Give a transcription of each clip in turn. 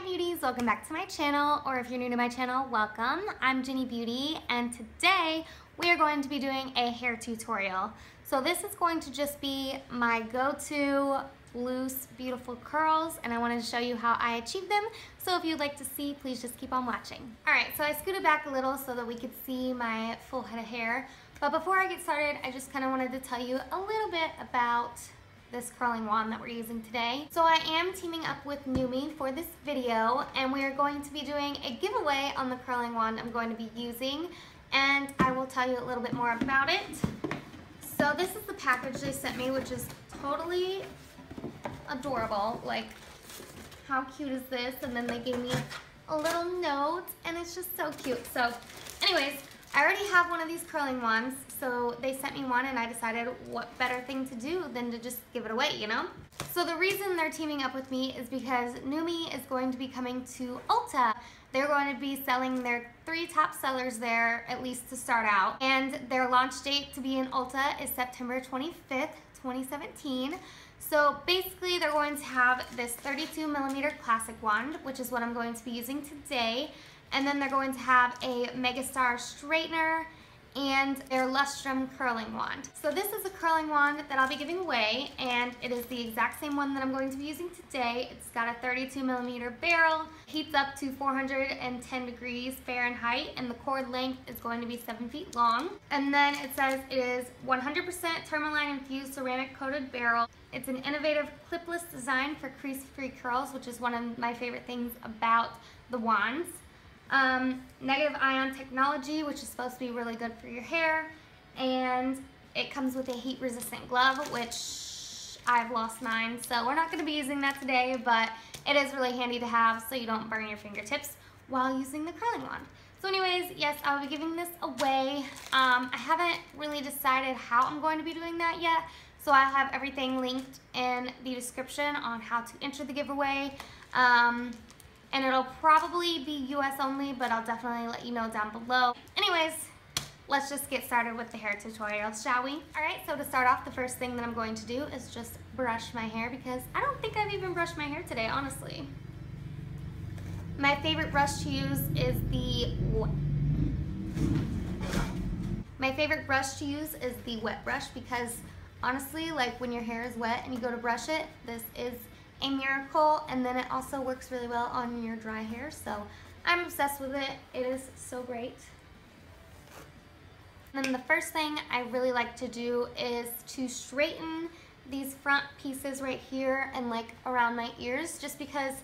Hi beauties, welcome back to my channel, or if you're new to my channel, welcome. I'm Jenny Beauty, and today we are going to be doing a hair tutorial. So this is going to just be my go-to loose, beautiful curls, and I wanted to show you how I achieved them. So if you'd like to see, please just keep on watching. All right, so I scooted back a little so that we could see my full head of hair. But before I get started, I just kind of wanted to tell you a little bit about this curling wand that we're using today. So I am teaming up with NuMe for this video, and we are going to be doing a giveaway on the curling wand I'm going to be using, and I will tell you a little bit more about it. So this is the package they sent me, which is totally adorable. Like, how cute is this? And then they gave me a little note, and it's just so cute. So anyways, I already have one of these curling wands, so they sent me one, and I decided what better thing to do than to just give it away, you know? So the reason they're teaming up with me is because NuMe is going to be coming to Ulta. They're going to be selling their 3 top sellers there, at least to start out. And their launch date to be in Ulta is September 25th, 2017. So basically they're going to have this 32mm classic wand, which is what I'm going to be using today. And then they're going to have a Megastar straightener and their Lustrum curling wand. So this is a curling wand that I'll be giving away, and it is the exact same one that I'm going to be using today. It's got a 32mm barrel, heats up to 410 degrees Fahrenheit, and the cord length is going to be 7 feet long. And then it says it is 100% tourmaline infused ceramic coated barrel. It's an innovative clipless design for crease-free curls, which is one of my favorite things about the wands. Negative ion technology, which is supposed to be really good for your hair, and it comes with a heat resistant glove, which I've lost mine, so we're not going to be using that today, but it is really handy to have so you don't burn your fingertips while using the curling wand. So anyways, yes, I'll be giving this away. I haven't really decided how I'm going to be doing that yet, so I'll have everything linked in the description on how to enter the giveaway. And it'll probably be US only, but I'll definitely let you know down below. Anyways, let's just get started with the hair tutorial, shall we? All right, so to start off, the first thing that I'm going to do is just brush my hair, because I don't think I've even brushed my hair today, honestly. My favorite brush to use is the wet brush, because honestly, like, when your hair is wet and you go to brush it, this is a miracle, and then it also works really well on your dry hair, so I'm obsessed with it. It is so great. And then the first thing I really like to do is to straighten these front pieces right here and like around my ears, just because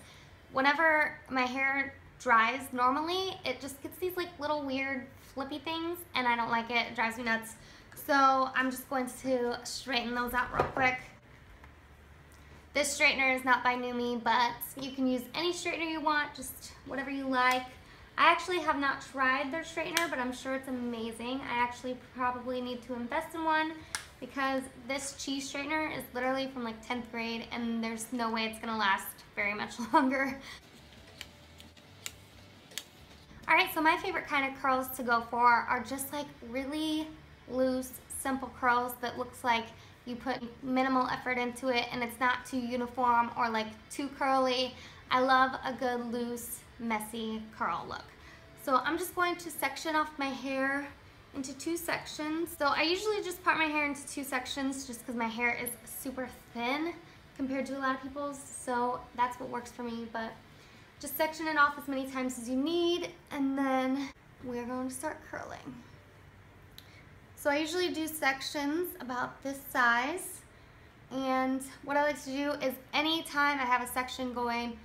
whenever my hair dries normally, it just gets these like little weird flippy things, and I don't like it. It drives me nuts. So I'm just going to straighten those out real quick. This straightener is not by NuMe, but you can use any straightener you want, just whatever you like. I actually have not tried their straightener, but I'm sure it's amazing. I actually probably need to invest in one, because this cheese straightener is literally from like 10th grade, and there's no way it's gonna last very much longer. All right, so my favorite kind of curls to go for are just like really loose, simple curls that looks like you put minimal effort into it, and it's not too uniform or like too curly. I love a good loose, messy curl look. So I'm just going to section off my hair into 2 sections. So I usually just part my hair into 2 sections, just because my hair is super thin compared to a lot of people's, so that's what works for me. But just section it off as many times as you need, and then we're going to start curling. So I usually do sections about this size, and what I like to do is anytime I have a section going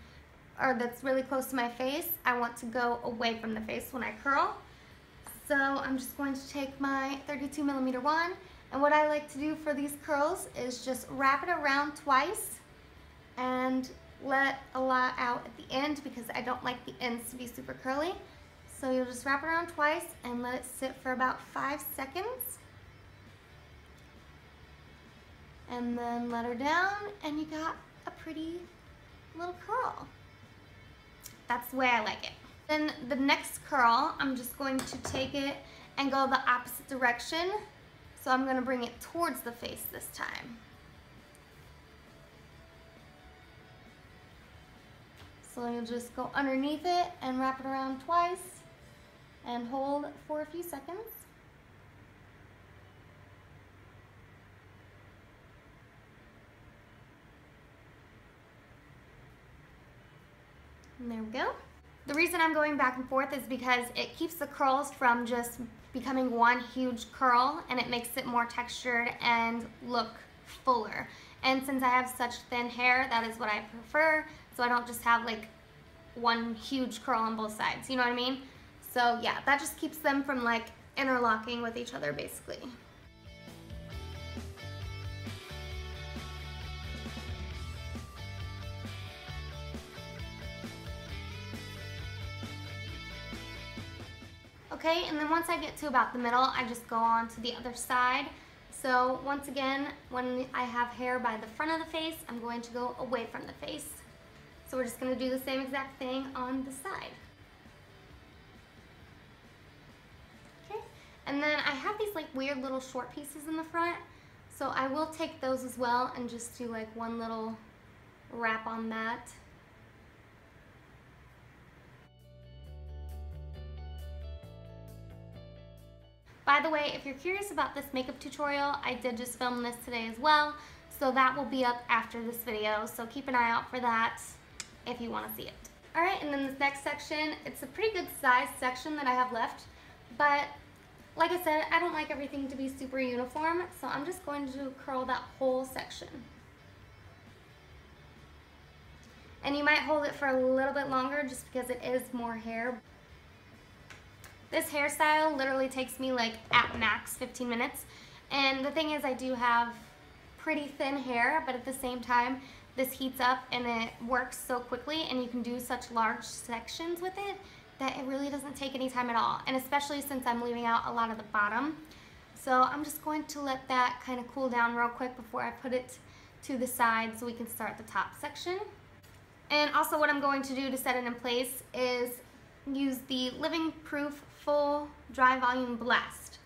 or that's really close to my face, I want to go away from the face when I curl. So I'm just going to take my 32mm wand, and what I like to do for these curls is just wrap it around twice and let a lot out at the end, because I don't like the ends to be super curly. So you'll just wrap it around twice and let it sit for about 5 seconds. And then let her down, and you got a pretty little curl. That's the way I like it. Then the next curl, I'm just going to take it and go the opposite direction. So I'm gonna bring it towards the face this time. So then you'll just go underneath it and wrap it around twice and hold for a few seconds. And there we go. The reason I'm going back and forth is because it keeps the curls from just becoming one huge curl, and it makes it more textured and look fuller. And since I have such thin hair, that is what I prefer, so I don't just have like one huge curl on both sides, you know what I mean? So yeah, that just keeps them from like interlocking with each other basically. Okay, and then once I get to about the middle, I just go on to the other side. So once again, when I have hair by the front of the face, I'm going to go away from the face. So we're just going to do the same exact thing on the side. Okay, and then I have these like weird little short pieces in the front, so I will take those as well and just do like one little wrap on that. By the way, if you're curious about this makeup tutorial, I did just film this today as well, so that will be up after this video, so keep an eye out for that if you want to see it. Alright, and then this next section, it's a pretty good size section that I have left, but like I said, I don't like everything to be super uniform, so I'm just going to curl that whole section. And you might hold it for a little bit longer just because it is more hair. This hairstyle literally takes me like at max 15 minutes, and the thing is I do have pretty thin hair, but at the same time this heats up and it works so quickly, and you can do such large sections with it that it really doesn't take any time at all, and especially since I'm leaving out a lot of the bottom. So I'm just going to let that kind of cool down real quick before I put it to the side so we can start the top section. And also what I'm going to do to set it in place is use the Living Proof Full Dry Volume Blast,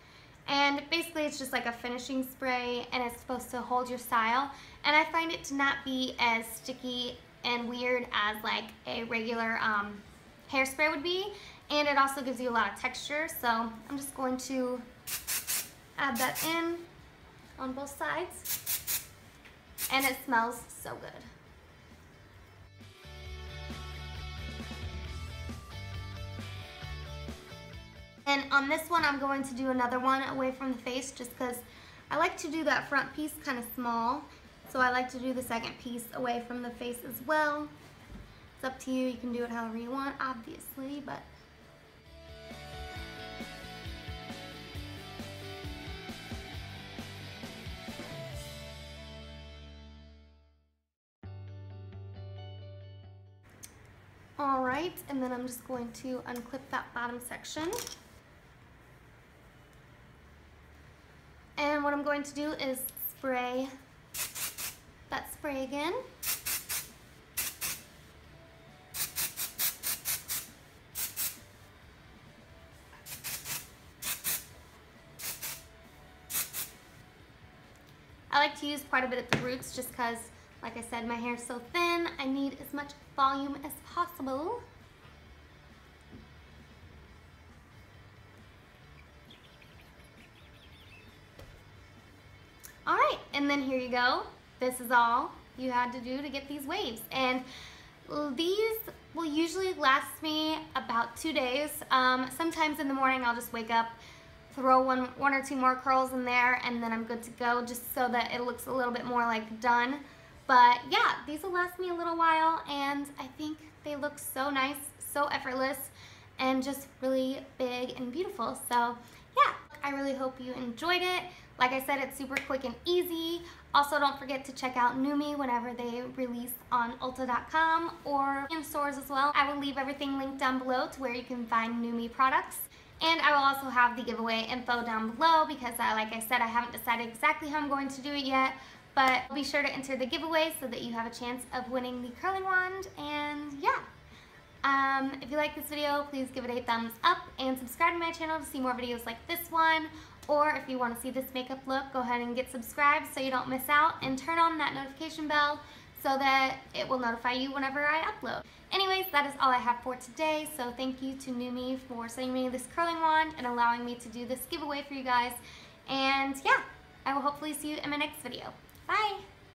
and basically it's just like a finishing spray, and it's supposed to hold your style, and I find it to not be as sticky and weird as like a regular hairspray would be, and it also gives you a lot of texture. So I'm just going to add that in on both sides, and it smells so good. And on this one, I'm going to do another one away from the face just because I like to do that front piece kind of small. So I like to do the second piece away from the face as well. It's up to you. You can do it however you want, obviously, but... Alright, and then I'm just going to unclip that bottom section. And what I'm going to do is spray that spray again. I like to use quite a bit at the roots just because, like I said, my hair is so thin, I need as much volume as possible. And then here you go. This is all you had to do to get these waves. And these will usually last me about 2 days. Sometimes in the morning I'll just wake up, throw one or two more curls in there, and then I'm good to go, just so that it looks a little bit more like done. But yeah, these will last me a little while, and I think they look so nice, so effortless, and just really big and beautiful. So yeah, I really hope you enjoyed it. Like I said, it's super quick and easy. Also, don't forget to check out NuMe whenever they release on Ulta.com or in stores as well. I will leave everything linked down below to where you can find NuMe products. And I will also have the giveaway info down below because, like I said, I haven't decided exactly how I'm going to do it yet. But be sure to enter the giveaway so that you have a chance of winning the curling wand. And yeah. If you like this video, please give it a thumbs up and subscribe to my channel to see more videos like this one. Or if you want to see this makeup look, go ahead and get subscribed so you don't miss out, and turn on that notification bell so that it will notify you whenever I upload. Anyways, that is all I have for today, so thank you to NuMe for sending me this curling wand and allowing me to do this giveaway for you guys. And yeah, I will hopefully see you in my next video. Bye!